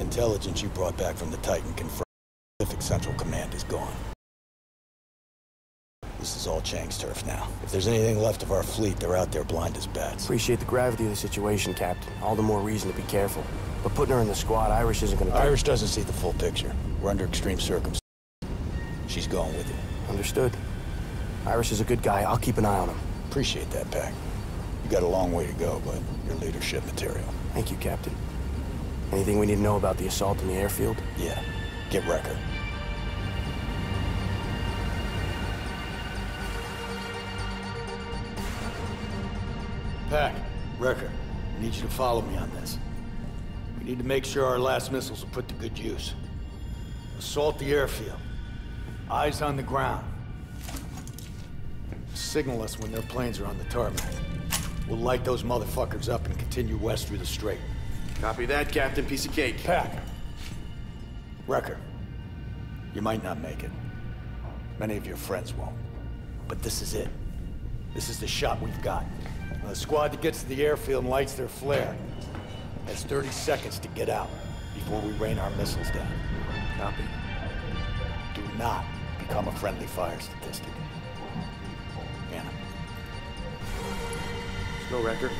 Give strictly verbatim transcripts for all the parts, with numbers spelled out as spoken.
The intelligence you brought back from the Titan confirmed the Pacific Central Command is gone. This is all Chang's turf now. If there's anything left of our fleet, they're out there blind as bats. Appreciate the gravity of the situation, Captain. All the more reason to be careful. But putting her in the squad, Irish isn't gonna... Irish doesn't see the full picture. We're under extreme circumstances. She's going with it. Understood. Irish is a good guy. I'll keep an eye on him. Appreciate that, Pac. You got a long way to go, but you're leadership material. Thank you, Captain. Anything we need to know about the assault in the airfield? Yeah. Get Rettger. Pack, Rettger, I need you to follow me on this. We need to make sure our last missiles are put to good use. Assault the airfield. Eyes on the ground. Signal us when their planes are on the tarmac. We'll light those motherfuckers up and continue west through the strait. Copy that, Captain. Piece of cake. Pack. Rettger, you might not make it. Many of your friends won't. But this is it. This is the shot we've got. The squad that gets to the airfield and lights their flare has thirty seconds to get out before we rain our missiles down. Copy. Do not become a friendly fire statistic. Anna. Let's go, Rettger.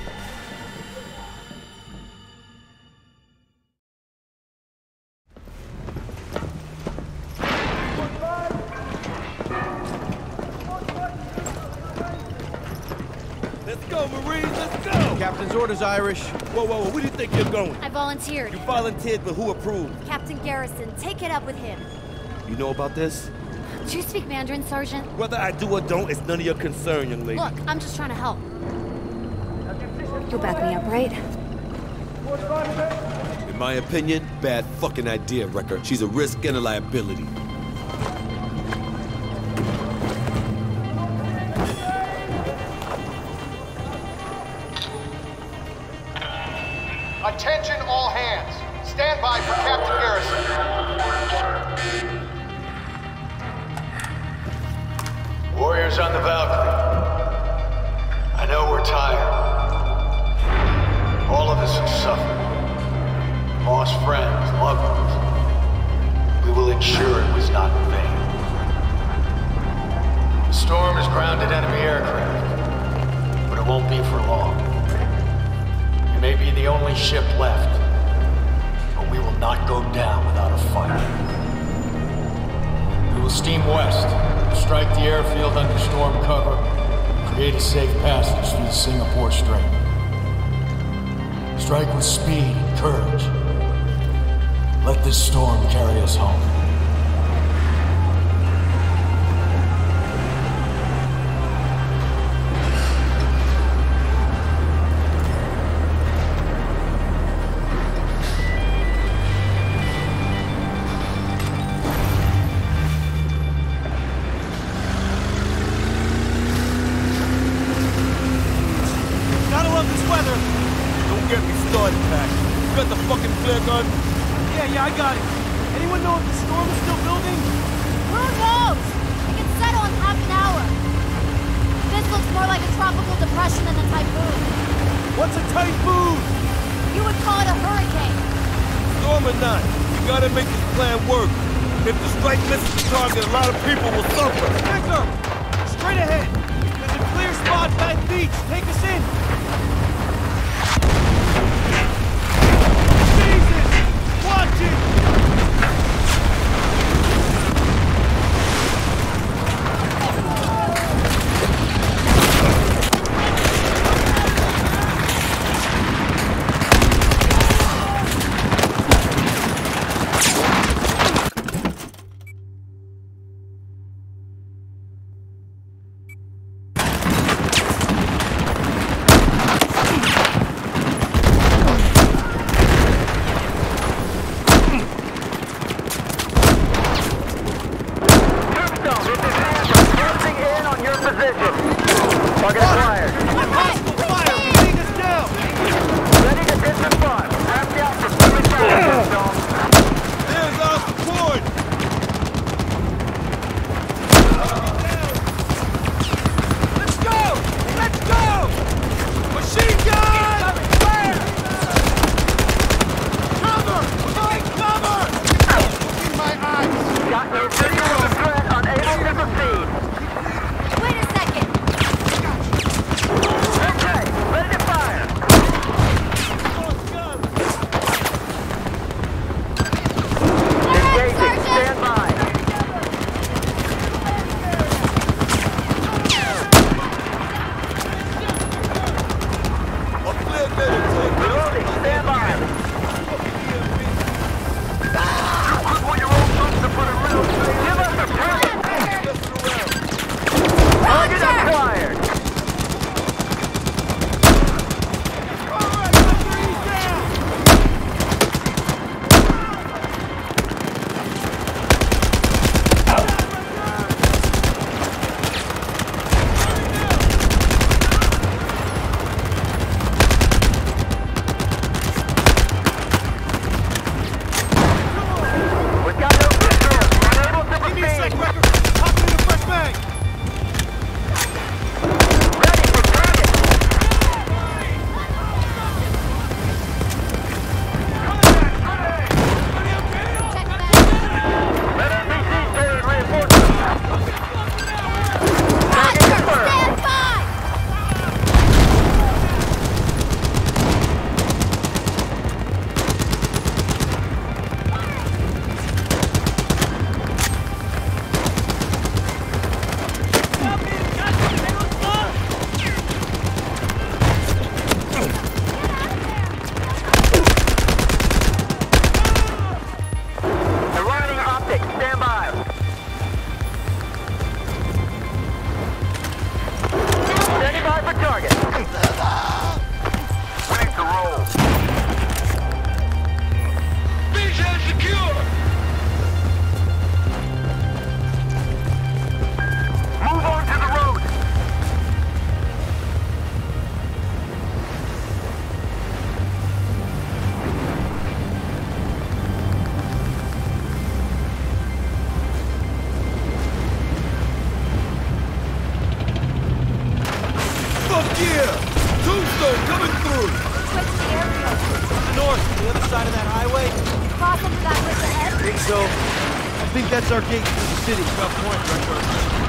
Orders, Irish. Whoa, whoa, whoa, where do you think you're going? I volunteered. You volunteered, but who approved? Captain Garrison. Take it up with him. You know about this? Do you speak Mandarin, Sergeant? Whether I do or don't, it's none of your concern, young lady. Look, I'm just trying to help. You'll back me up, right? In my opinion, bad fucking idea, Rettger. She's a risk and a liability. Attention all hands. Stand by for Captain Garrison. Warriors on the Valkyrie. I know we're tired. All of us have suffered. Lost friends, loved ones. We will ensure it was not in vain. The storm has grounded enemy aircraft, but it won't be for long. May be the only ship left, but we will not go down without a fight. We will steam west, strike the airfield under storm cover, create a safe passage through the Singapore Strait. Strike with speed and courage. Let this storm carry us home. cross into that bridge ahead? I think so. I think that's our gate to the city. Tough point, Rettger.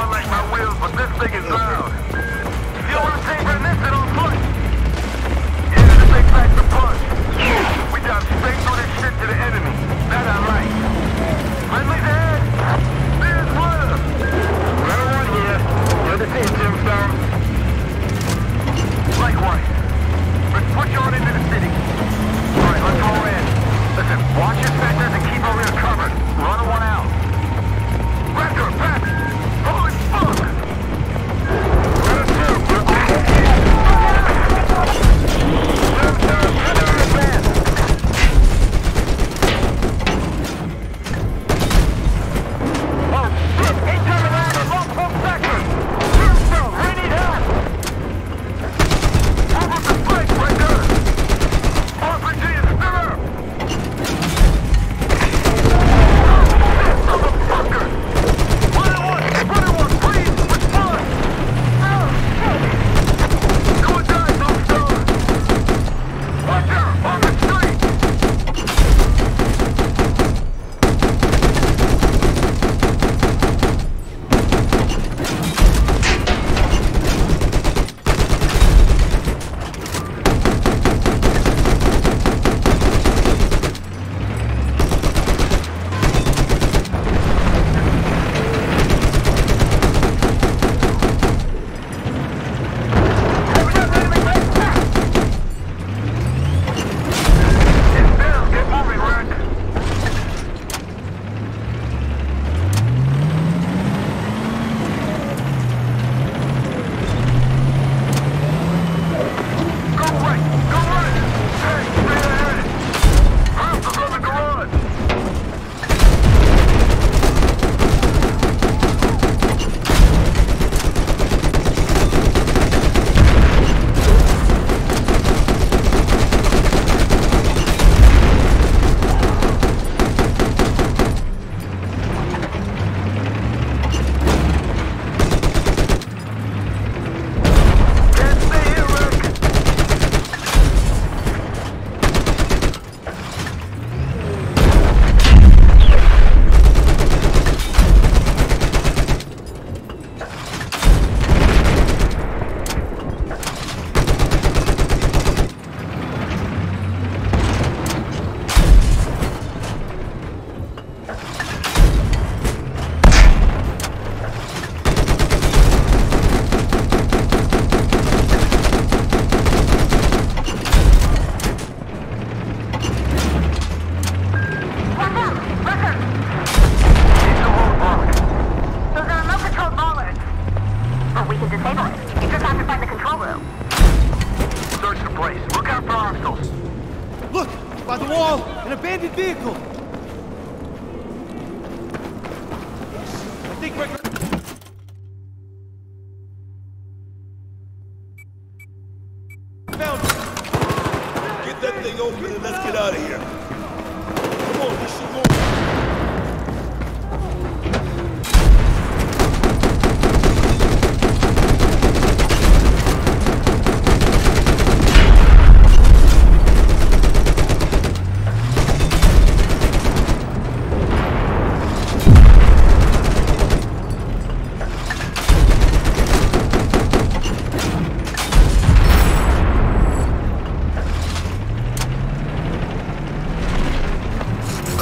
Like I will, but this thing is loud. If you want to savor this, then on foot. Yeah, this thing packs a punch. We dive straight through this shit to the enemy. That I like. Friendly dead. There's one. Round one here. Good to see you, Tombstone. Likewise. Let's push on into the city. All right, let's roll in. Listen, watch your fenders and keep our rear covered. Run one out. Rettger, back! Holy fuck! Let us go! We're on the edge! Let us go! Let us advance! Oh, shit! Incoming round of multiple sectors! Tombstone, we need help! Move up the flank, Rettger! R P G is still up! Oh, shit, motherfucker!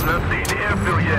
Let's see the airfield yet.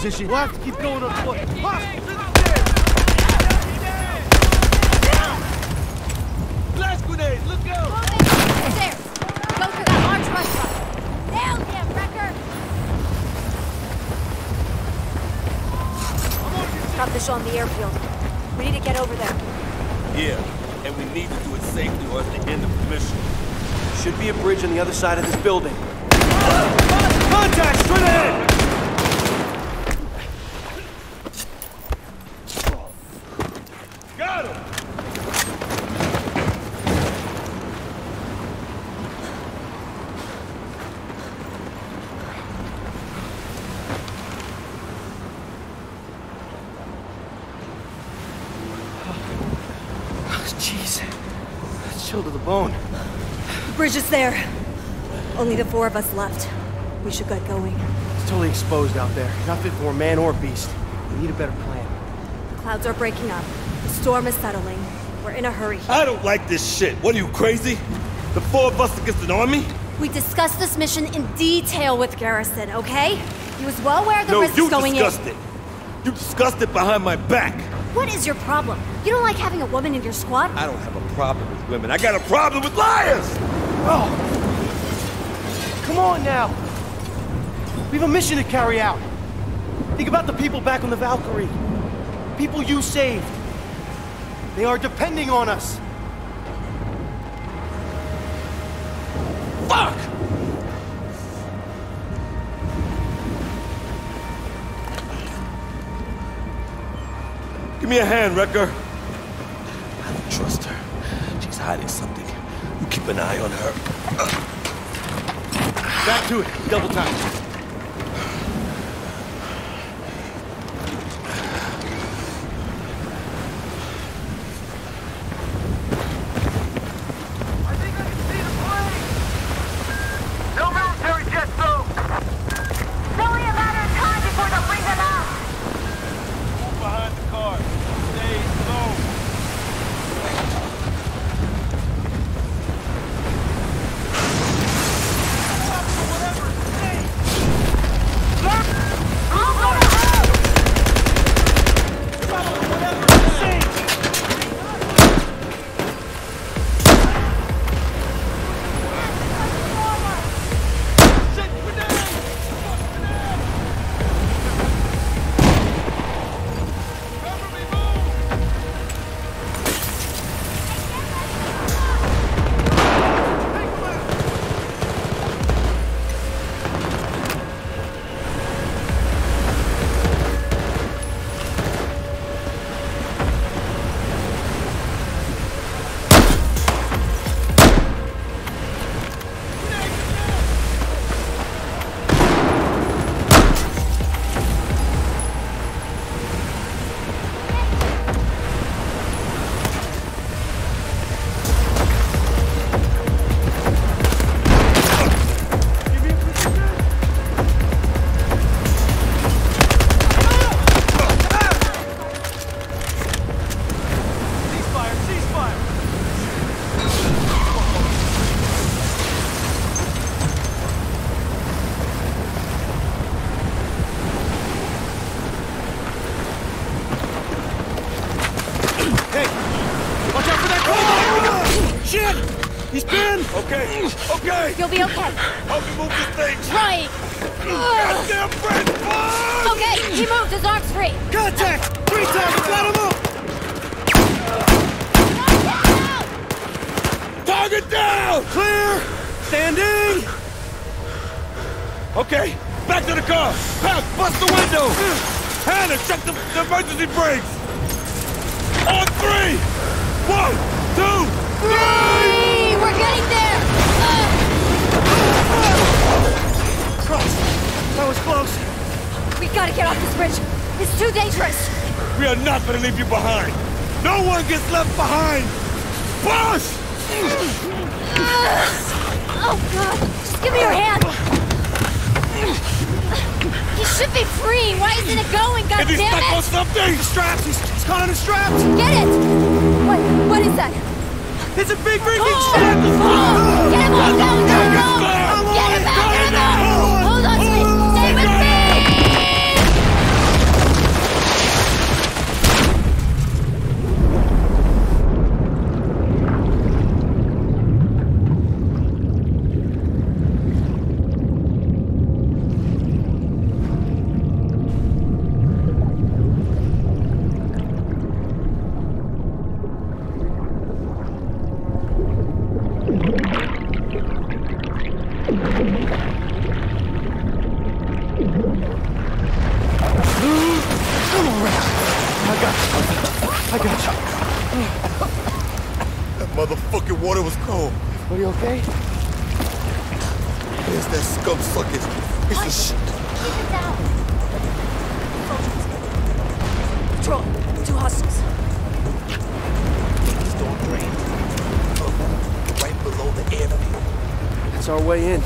position. We'll have to keep going on foot. Hostiles in the stairs! Blast grenade! Look out! Go there! Stairs! Go for that large rush rifle! Nailed him, Rettger! Got this on the airfield. We need to get over there. Yeah, and we need to do it safely or it's the end of the mission. Should be a bridge on the other side of this building. Contact! Straight ahead! Got him! Jeez. That's chilled to the bone. The bridge is there. Only the four of us left. We should get going. It's totally exposed out there. Not fit for a man or a beast. We need a better plan. The clouds are breaking up. The storm is settling. We're in a hurry. I don't like this shit. What are you, crazy? The four of us against an army? We discussed this mission in detail with Garrison, okay? He was well aware of the risk going in. No, you discussed it. You discussed it behind my back. What is your problem? You don't like having a woman in your squad? I don't have a problem with women. I got a problem with liars! Oh. Come on now. We have a mission to carry out. Think about the people back on the Valkyrie. People you saved. They are depending on us. Fuck! Give me a hand, Rettger. I don't trust her. She's hiding something. You keep an eye on her. Back to it. Double time. Okay! You'll be okay! Help me move this thing! Right! Goddamn friend! Fun! Okay, he moved! His arm's free! Contact! Three times! Got him up! Down! Target down! Clear! Standing! Okay, back to the car! Pass! Bust the window! Hannah, check the, the emergency brakes! On three! One, two, three! We're getting there! Cross. That was close. We gotta get off this bridge. It's too dangerous. We are not gonna leave you behind. No one gets left behind. Push! Uh, oh God! Just give me your hand. He should be free. Why isn't it going? God damn it! Is he stuck on something? The straps. He's, he's caught on the straps. Get it! What? What is that? It's a big freaking oh, strap. Oh, oh, get him all down, down, down. Get him out! Hold on to me! Stay with me! water was cold. Are you okay? There's that scum sucking piece of shit. Keep it down. Patrol, two hostiles. Big storm drain. Oh, right below the enemy. That's our way in.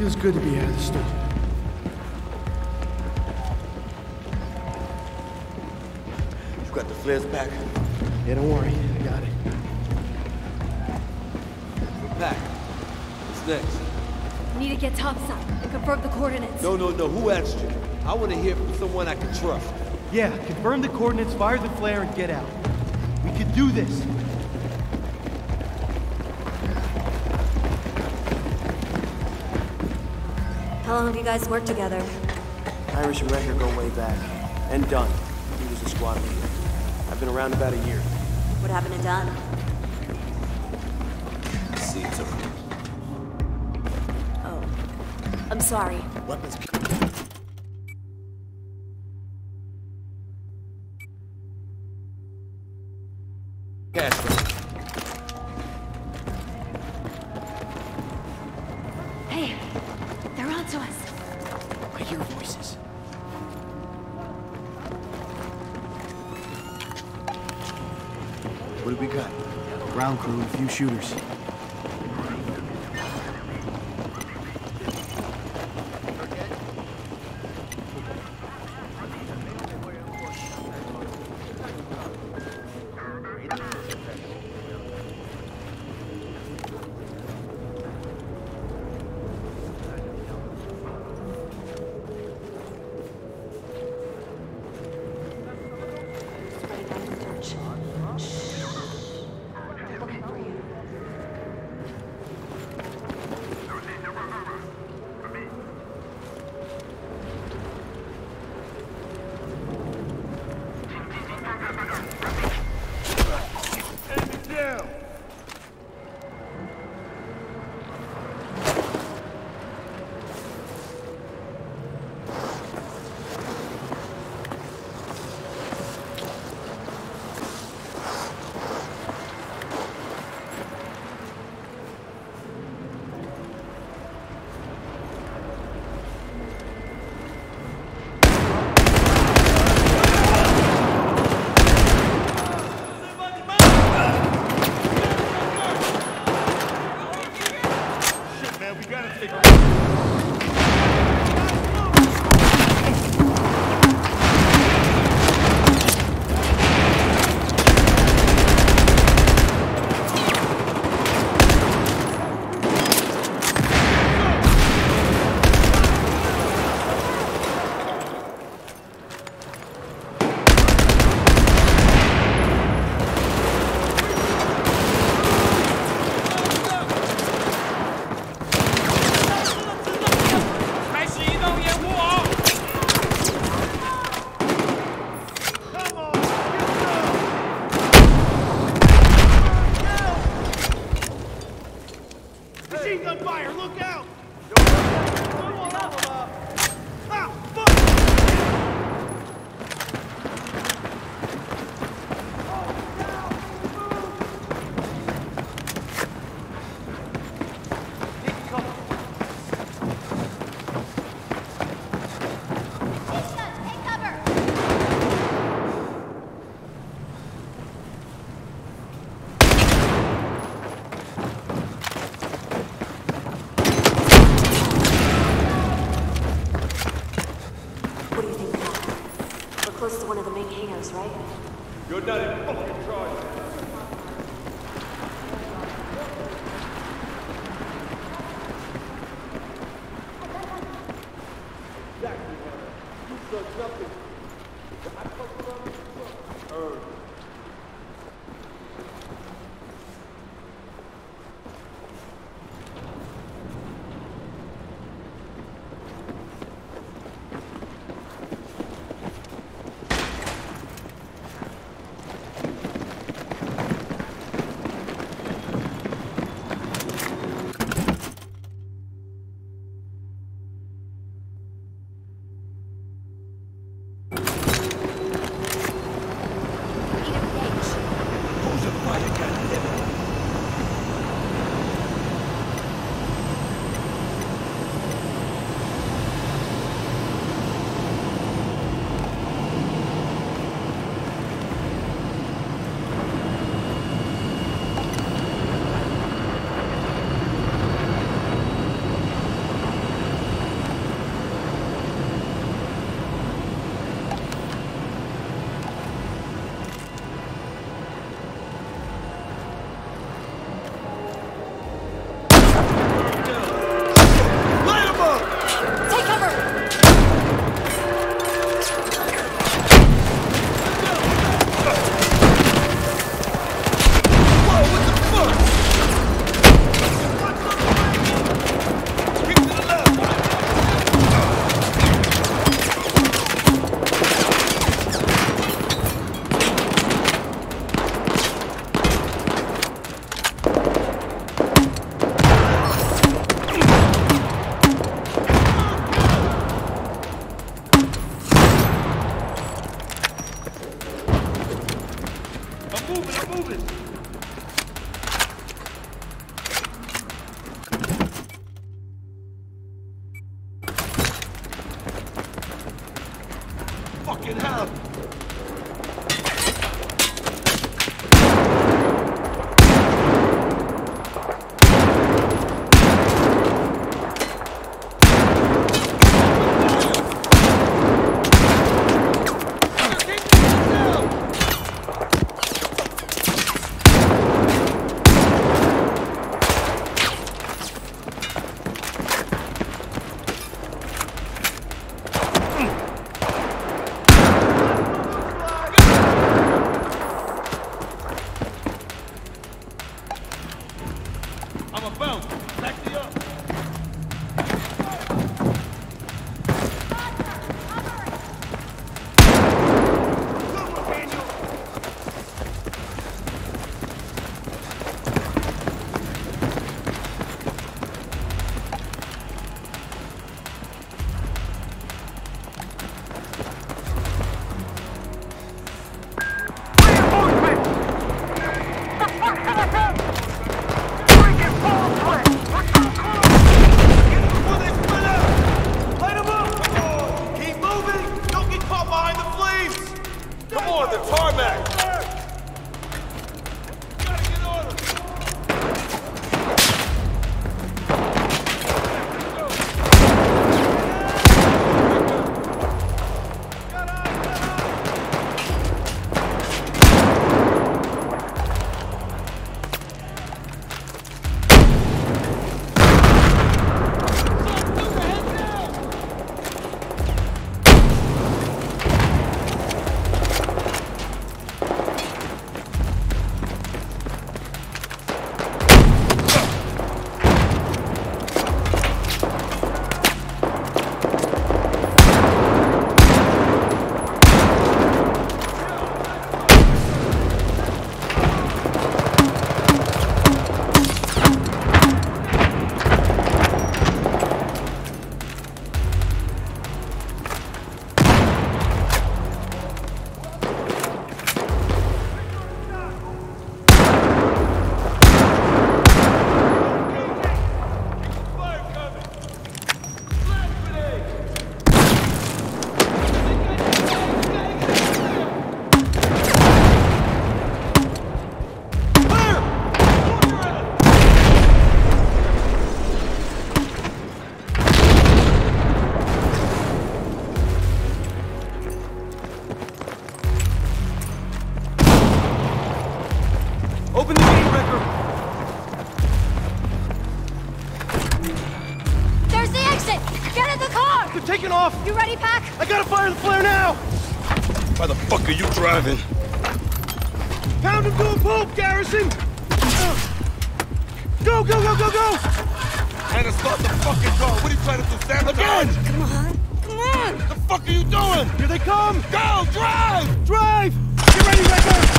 Feels good to be out of the storm. You got the flares back? Yeah, don't worry. I got it. We're back. What's next? Need to get topside and confirm the coordinates. No, no, no. Who asked you? I want to hear from someone I can trust. Yeah, confirm the coordinates, fire the flare, and get out. We can do this. How long have you guys worked together? Irish and Rettger go way back. And Dunn. He was a squad leader. I've been around about a year. What happened to Dunn? See, it's over. Oh. I'm sorry. Weapons. What do we got? Ground crew and a few shooters. Right? You're not in fucking charge. Exactly. You said nothing. I fucked up. I'm a bounce. Back me up. Are you driving? Pound him to a pulp, Garrison! Go, go, go, go, go! Man, it's not the fucking car. What are you trying to do, sabotage? Again! Come on, come on! What the fuck are you doing? Here they come! Go, drive! Drive! Get ready, Rettger!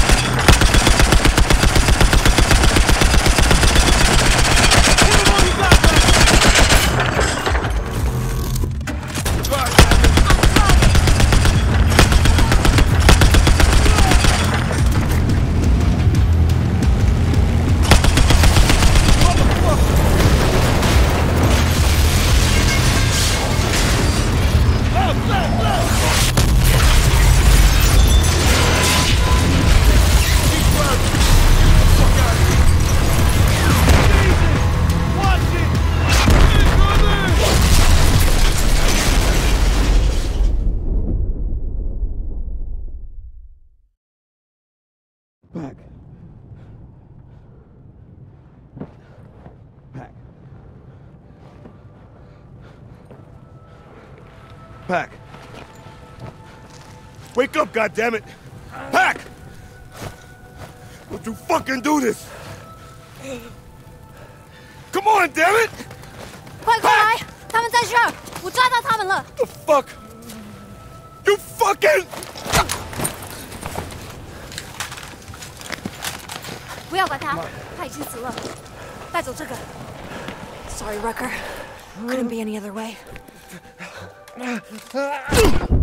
Pack. Wake up, goddammit! Pack! Don't you fucking do this! Come on, dammit! Quick, pack! The fuck? You fucking! Sorry, Rettger. Couldn't be any other way. Ah!